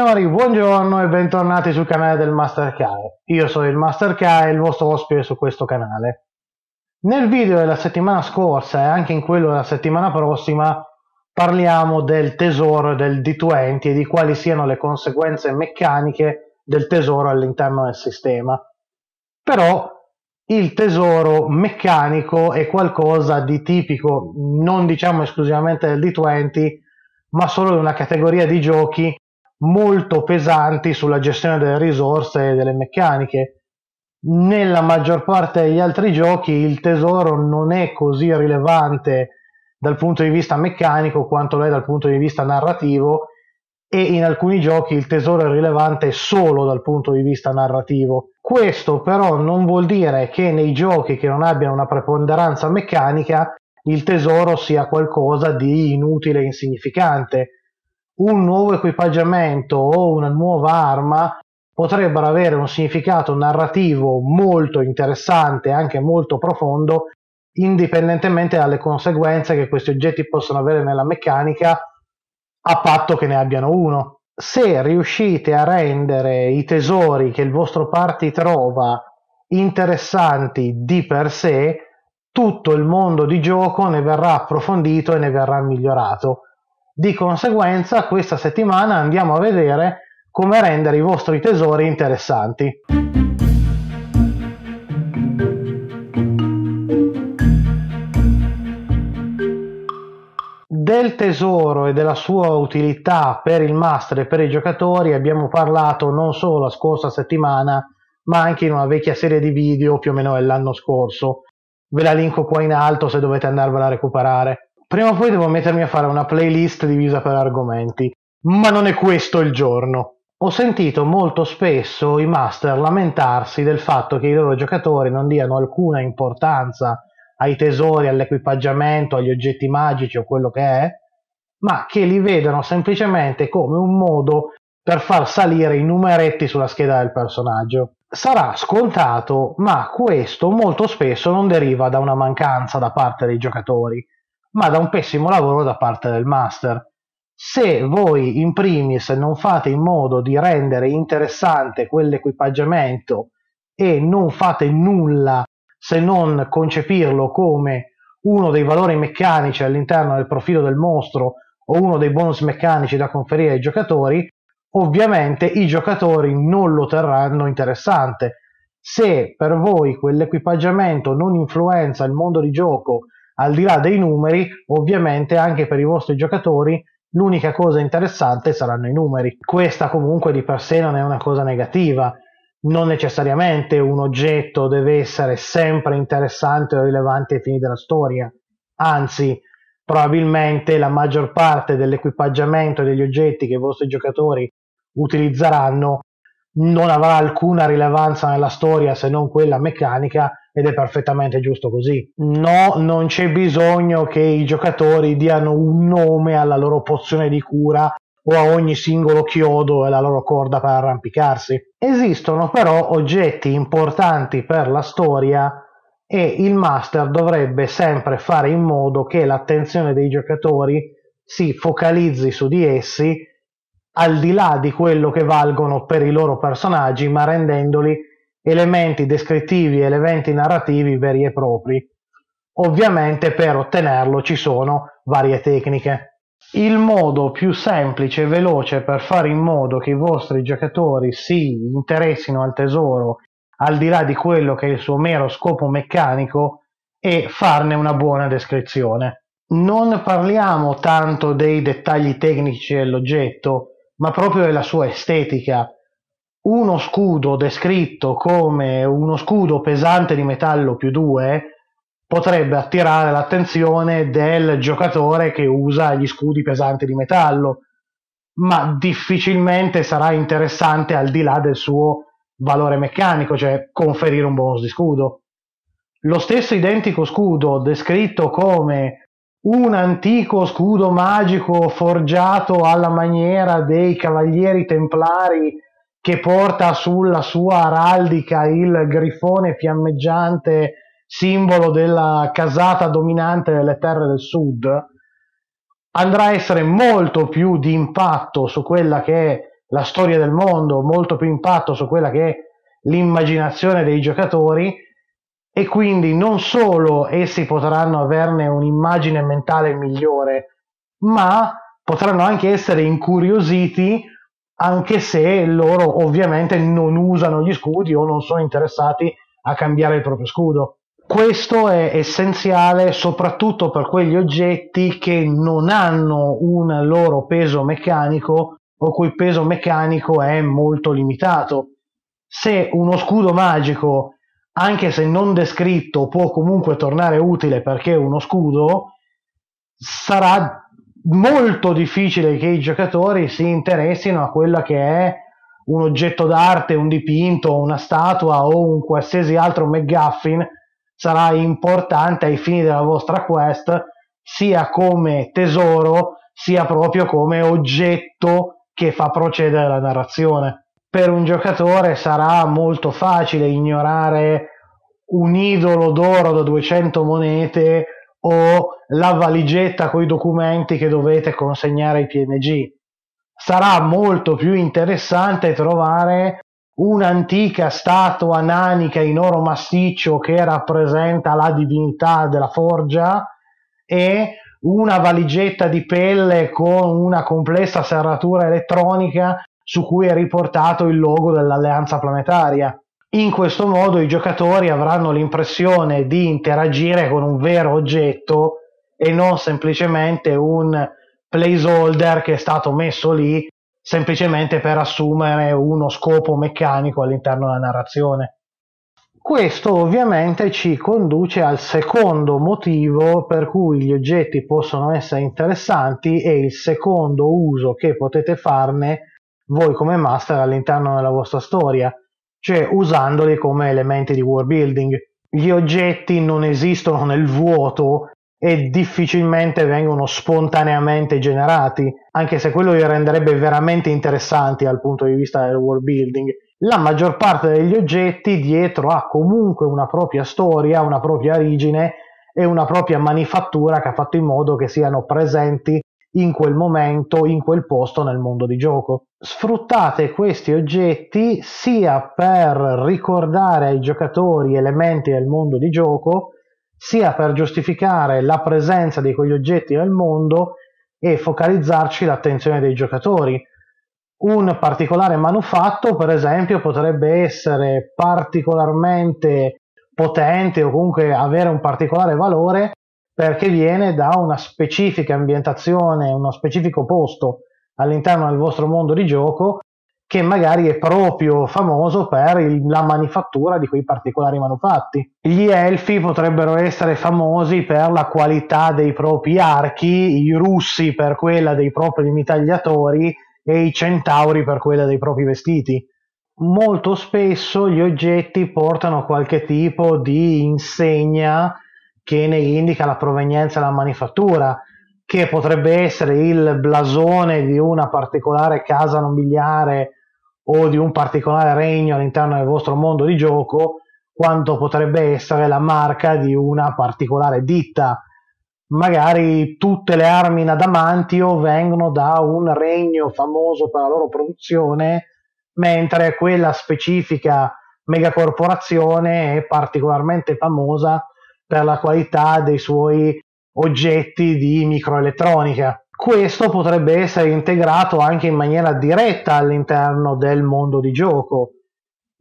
Signori, buongiorno e bentornati sul canale del Master Kae. Io sono il Master Kae, il vostro ospite su questo canale. Nel video della settimana scorsa e anche in quello della settimana prossima parliamo del tesoro del D20 e di quali siano le conseguenze meccaniche del tesoro all'interno del sistema. Però il tesoro meccanico è qualcosa di tipico, non diciamo esclusivamente del D20, ma solo di una categoria di giochi molto pesanti sulla gestione delle risorse e delle meccaniche. Nella maggior parte degli altri giochi il tesoro non è così rilevante dal punto di vista meccanico quanto lo è dal punto di vista narrativo, e in alcuni giochi il tesoro è rilevante solo dal punto di vista narrativo. Questo però non vuol dire che nei giochi che non abbiano una preponderanza meccanica il tesoro sia qualcosa di inutile e insignificante. Un nuovo equipaggiamento o una nuova arma potrebbero avere un significato narrativo molto interessante, anche molto profondo, indipendentemente dalle conseguenze che questi oggetti possono avere nella meccanica, a patto che ne abbiano uno. Se riuscite a rendere i tesori che il vostro party trova interessanti di per sé, tutto il mondo di gioco ne verrà approfondito e ne verrà migliorato. Di conseguenza, questa settimana andiamo a vedere come rendere i vostri tesori interessanti. Del tesoro e della sua utilità per il master e per i giocatori abbiamo parlato non solo la scorsa settimana, ma anche in una vecchia serie di video più o meno dell'anno scorso. Ve la linko qua in alto se dovete andarvela a recuperare. Prima o poi devo mettermi a fare una playlist divisa per argomenti, ma non è questo il giorno. Ho sentito molto spesso i master lamentarsi del fatto che i loro giocatori non diano alcuna importanza ai tesori, all'equipaggiamento, agli oggetti magici o quello che è, ma che li vedano semplicemente come un modo per far salire i numeretti sulla scheda del personaggio. Sarà scontato, ma questo molto spesso non deriva da una mancanza da parte dei giocatori, ma da un pessimo lavoro da parte del master. Se voi in primis non fate in modo di rendere interessante quell'equipaggiamento e non fate nulla se non concepirlo come uno dei valori meccanici all'interno del profilo del mostro o uno dei bonus meccanici da conferire ai giocatori, ovviamente i giocatori non lo terranno interessante. Se per voi quell'equipaggiamento non influenza il mondo di gioco al di là dei numeri, ovviamente anche per i vostri giocatori l'unica cosa interessante saranno i numeri. Questa comunque di per sé non è una cosa negativa. Non necessariamente un oggetto deve essere sempre interessante o rilevante ai fini della storia. Anzi, probabilmente la maggior parte dell'equipaggiamento e degli oggetti che i vostri giocatori utilizzeranno non avrà alcuna rilevanza nella storia se non quella meccanica, ed è perfettamente giusto così. No, non c'è bisogno che i giocatori diano un nome alla loro pozione di cura o a ogni singolo chiodo e alla loro corda per arrampicarsi. Esistono però oggetti importanti per la storia e il master dovrebbe sempre fare in modo che l'attenzione dei giocatori si focalizzi su di essi, al di là di quello che valgono per i loro personaggi, ma rendendoli elementi descrittivi, elementi narrativi veri e propri. Ovviamente per ottenerlo ci sono varie tecniche. Il modo più semplice e veloce per fare in modo che i vostri giocatori si interessino al tesoro al di là di quello che è il suo mero scopo meccanico è farne una buona descrizione. Non parliamo tanto dei dettagli tecnici dell'oggetto, ma proprio della sua estetica. Uno scudo descritto come uno scudo pesante di metallo +2 potrebbe attirare l'attenzione del giocatore che usa gli scudi pesanti di metallo, ma difficilmente sarà interessante al di là del suo valore meccanico, cioè conferire un bonus di scudo. Lo stesso identico scudo descritto come un antico scudo magico forgiato alla maniera dei cavalieri templari, che porta sulla sua araldica il grifone fiammeggiante, simbolo della casata dominante delle terre del sud, andrà a essere molto più di impatto su quella che è la storia del mondo, molto più impatto su quella che è l'immaginazione dei giocatori, e quindi non solo essi potranno averne un'immagine mentale migliore, ma potranno anche essere incuriositi, anche se loro ovviamente non usano gli scudi o non sono interessati a cambiare il proprio scudo. Questo è essenziale soprattutto per quegli oggetti che non hanno un loro peso meccanico o cui il peso meccanico è molto limitato. Se uno scudo magico, anche se non descritto, può comunque tornare utile perché è uno scudo, sarà molto difficile che i giocatori si interessino a quella che è un oggetto d'arte, un dipinto, una statua o un qualsiasi altro MacGuffin. Sarà importante ai fini della vostra quest sia come tesoro sia proprio come oggetto che fa procedere la narrazione. Per un giocatore sarà molto facile ignorare un idolo d'oro da 200 monete o la valigetta con i documenti che dovete consegnare ai PNG. Sarà molto più interessante trovare un'antica statua nanica in oro massiccio che rappresenta la divinità della forgia e una valigetta di pelle con una complessa serratura elettronica su cui è riportato il logo dell'alleanza planetaria. In questo modo i giocatori avranno l'impressione di interagire con un vero oggetto e non semplicemente un placeholder che è stato messo lì semplicemente per assumere uno scopo meccanico all'interno della narrazione. Questo ovviamente ci conduce al secondo motivo per cui gli oggetti possono essere interessanti e il secondo uso che potete farne voi come master all'interno della vostra storia, cioè usandoli come elementi di world building. Gli oggetti non esistono nel vuoto e difficilmente vengono spontaneamente generati, anche se quello li renderebbe veramente interessanti dal punto di vista del world building. La maggior parte degli oggetti dietro ha comunque una propria storia, una propria origine e una propria manifattura che ha fatto in modo che siano presenti in quel momento, in quel posto nel mondo di gioco. Sfruttate questi oggetti sia per ricordare ai giocatori elementi del mondo di gioco, sia per giustificare la presenza di quegli oggetti nel mondo e focalizzarci l'attenzione dei giocatori. Un particolare manufatto, per esempio, potrebbe essere particolarmente potente o comunque avere un particolare valore perché viene da una specifica ambientazione, uno specifico posto all'interno del vostro mondo di gioco che magari è proprio famoso per la manifattura di quei particolari manufatti. Gli elfi potrebbero essere famosi per la qualità dei propri archi, i russi per quella dei propri mitagliatori e i centauri per quella dei propri vestiti. Molto spesso gli oggetti portano qualche tipo di insegna che ne indica la provenienza della manifattura, che potrebbe essere il blasone di una particolare casa nobiliare o di un particolare regno all'interno del vostro mondo di gioco, quanto potrebbe essere la marca di una particolare ditta. Magari tutte le armi in adamantio vengono da un regno famoso per la loro produzione, mentre quella specifica megacorporazione è particolarmente famosa per la qualità dei suoi oggetti di microelettronica. Questo potrebbe essere integrato anche in maniera diretta all'interno del mondo di gioco.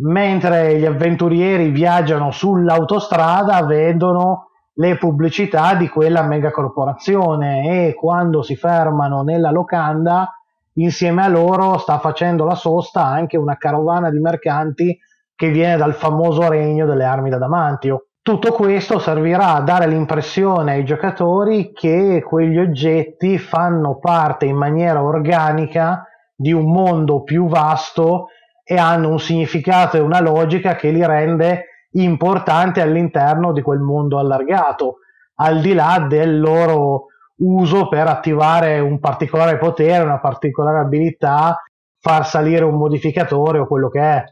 Mentre gli avventurieri viaggiano sull'autostrada vedono le pubblicità di quella megacorporazione e quando si fermano nella locanda insieme a loro sta facendo la sosta anche una carovana di mercanti che viene dal famoso regno delle armi d'adamantio. Tutto questo servirà a dare l'impressione ai giocatori che quegli oggetti fanno parte in maniera organica di un mondo più vasto e hanno un significato e una logica che li rende importanti all'interno di quel mondo allargato, al di là del loro uso per attivare un particolare potere, una particolare abilità, far salire un modificatore o quello che è.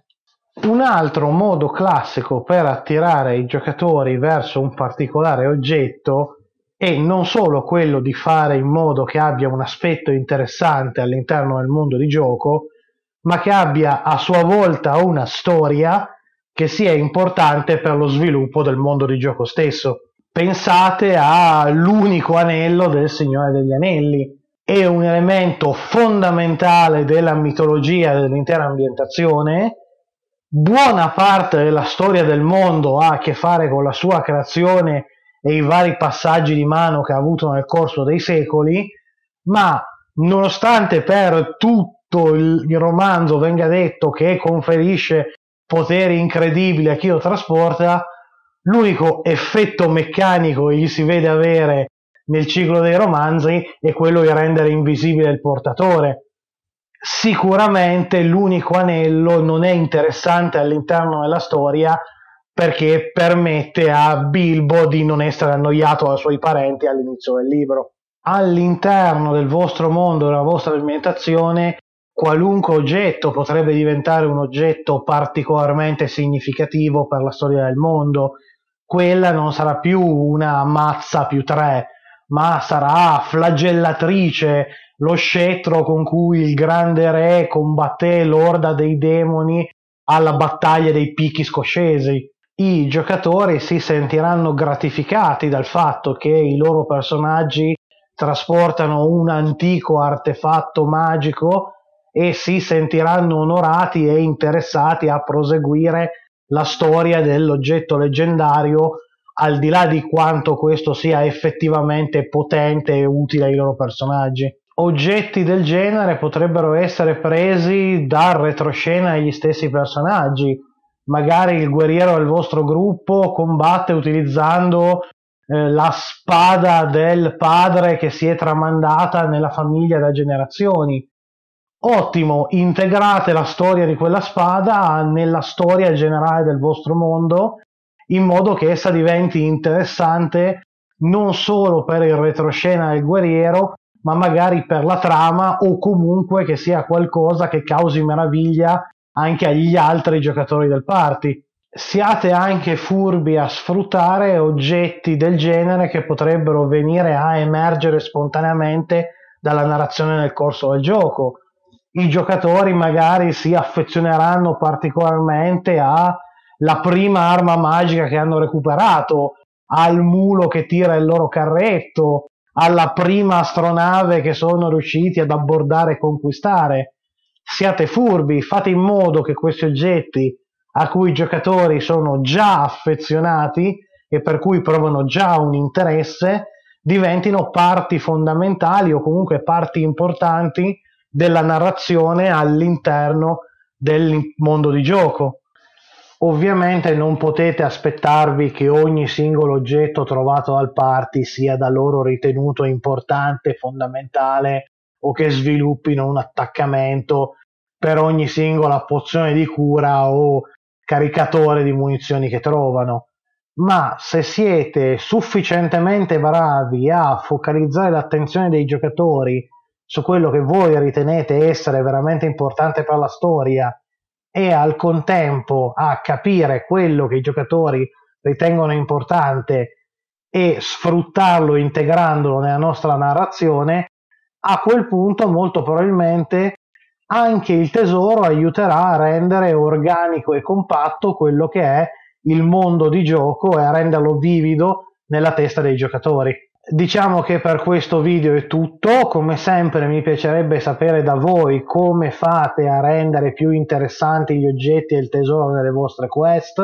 Un altro modo classico per attirare i giocatori verso un particolare oggetto è non solo quello di fare in modo che abbia un aspetto interessante all'interno del mondo di gioco, ma che abbia a sua volta una storia che sia importante per lo sviluppo del mondo di gioco stesso. Pensate all'unico anello del Signore degli Anelli, è un elemento fondamentale della mitologia e dell'intera ambientazione. Buona parte della storia del mondo ha a che fare con la sua creazione e i vari passaggi di mano che ha avuto nel corso dei secoli, ma nonostante per tutto il romanzo venga detto che conferisce poteri incredibili a chi lo trasporta, l'unico effetto meccanico che gli si vede avere nel ciclo dei romanzi è quello di rendere invisibile il portatore. Sicuramente l'unico anello non è interessante all'interno della storia perché permette a Bilbo di non essere annoiato dai suoi parenti all'inizio del libro. All'interno del vostro mondo, della vostra ambientazione, qualunque oggetto potrebbe diventare un oggetto particolarmente significativo per la storia del mondo. Quella non sarà più una mazza più tre, ma sarà flagellatrice, lo scettro con cui il grande re combatté l'orda dei demoni alla battaglia dei picchi scoscesi. I giocatori si sentiranno gratificati dal fatto che i loro personaggi trasportano un antico artefatto magico e si sentiranno onorati e interessati a proseguire la storia dell'oggetto leggendario, al di là di quanto questo sia effettivamente potente e utile ai loro personaggi. Oggetti del genere potrebbero essere presi dal retroscena degli stessi personaggi. Magari il guerriero del vostro gruppo combatte utilizzando la spada del padre che si è tramandata nella famiglia da generazioni. Ottimo, integrate la storia di quella spada nella storia generale del vostro mondo, in modo che essa diventi interessante non solo per il retroscena del guerriero, ma magari per la trama, o comunque che sia qualcosa che causi meraviglia anche agli altri giocatori del party. Siate anche furbi a sfruttare oggetti del genere che potrebbero venire a emergere spontaneamente dalla narrazione nel corso del gioco. I giocatori magari si affezioneranno particolarmente alla prima arma magica che hanno recuperato, al mulo che tira il loro carretto, alla prima astronave che sono riusciti ad abbordare e conquistare. Siate furbi, fate in modo che questi oggetti a cui i giocatori sono già affezionati e per cui provano già un interesse diventino parti fondamentali o comunque parti importanti della narrazione all'interno del mondo di gioco. Ovviamente non potete aspettarvi che ogni singolo oggetto trovato al party sia da loro ritenuto importante, fondamentale, o che sviluppino un attaccamento per ogni singola pozione di cura o caricatore di munizioni che trovano. Ma se siete sufficientemente bravi a focalizzare l'attenzione dei giocatori su quello che voi ritenete essere veramente importante per la storia, e al contempo a capire quello che i giocatori ritengono importante e sfruttarlo integrandolo nella nostra narrazione, a quel punto molto probabilmente anche il tesoro aiuterà a rendere organico e compatto quello che è il mondo di gioco e a renderlo vivido nella testa dei giocatori. Diciamo che per questo video è tutto. Come sempre mi piacerebbe sapere da voi come fate a rendere più interessanti gli oggetti e il tesoro nelle vostre quest,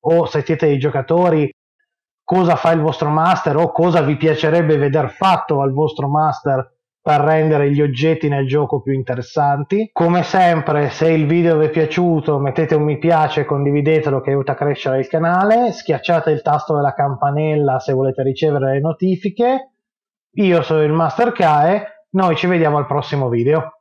o se siete dei giocatori cosa fa il vostro master o cosa vi piacerebbe veder fatto al vostro master per rendere gli oggetti nel gioco più interessanti. Come sempre, se il video vi è piaciuto mettete un mi piace e condividetelo, che aiuta a crescere il canale. Schiacciate il tasto della campanella se volete ricevere le notifiche. Io sono il Master Kae, noi ci vediamo al prossimo video.